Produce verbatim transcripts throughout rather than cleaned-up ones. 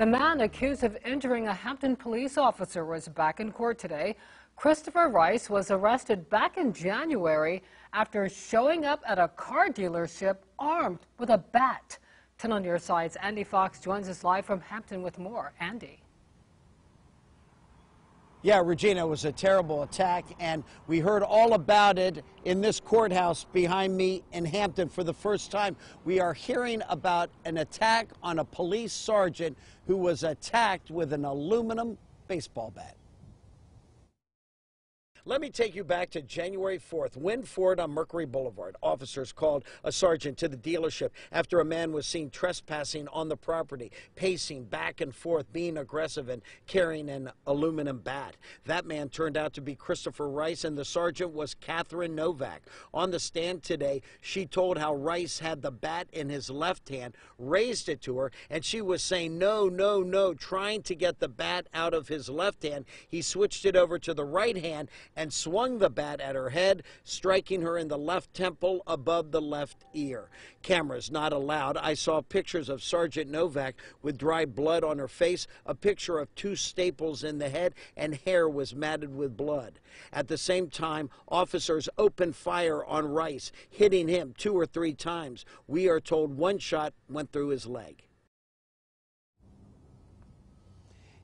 The man accused of injuring a Hampton police officer was back in court today. Christopher Rice was arrested back in January after showing up at a car dealership armed with a bat. ten on your side's Andy Fox joins us live from Hampton with more. Andy. Yeah, Regina, it was a terrible attack, and we heard all about it in this courthouse behind me in Hampton. For the first time, we are hearing about an attack on a police sergeant who was attacked with an aluminum baseball bat. Let me take you back to January fourth, when Ford on Mercury Boulevard. Officers called a sergeant to the dealership after a man was seen trespassing on the property, pacing back and forth, being aggressive, and carrying an aluminum bat. That man turned out to be Christopher Rice, and the sergeant was Catherine Novak. On the stand today, she told how Rice had the bat in his left hand, raised it to her, and she was saying, no, no, no, trying to get the bat out of his left hand. He switched it over to the right hand and swung the bat at her head, striking her in the left temple above the left ear. Cameras not allowed. I saw pictures of Sergeant Novak with dry blood on her face, a picture of two staples in the head, and hair was matted with blood. At the same time, officers opened fire on Rice, hitting him two or three times. We are told one shot went through his leg.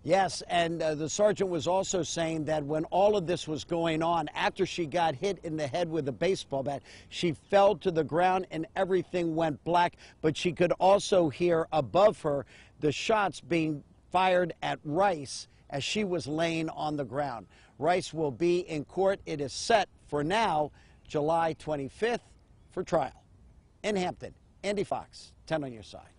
Yes, and uh, the sergeant was also saying that when all of this was going on, after she got hit in the head with a baseball bat, she fell to the ground and everything went black, but she could also hear above her the shots being fired at Rice as she was laying on the ground. Rice will be in court. It is set for now, July twenty-fifth, for trial. In Hampton, Andy Fox, ten on your side.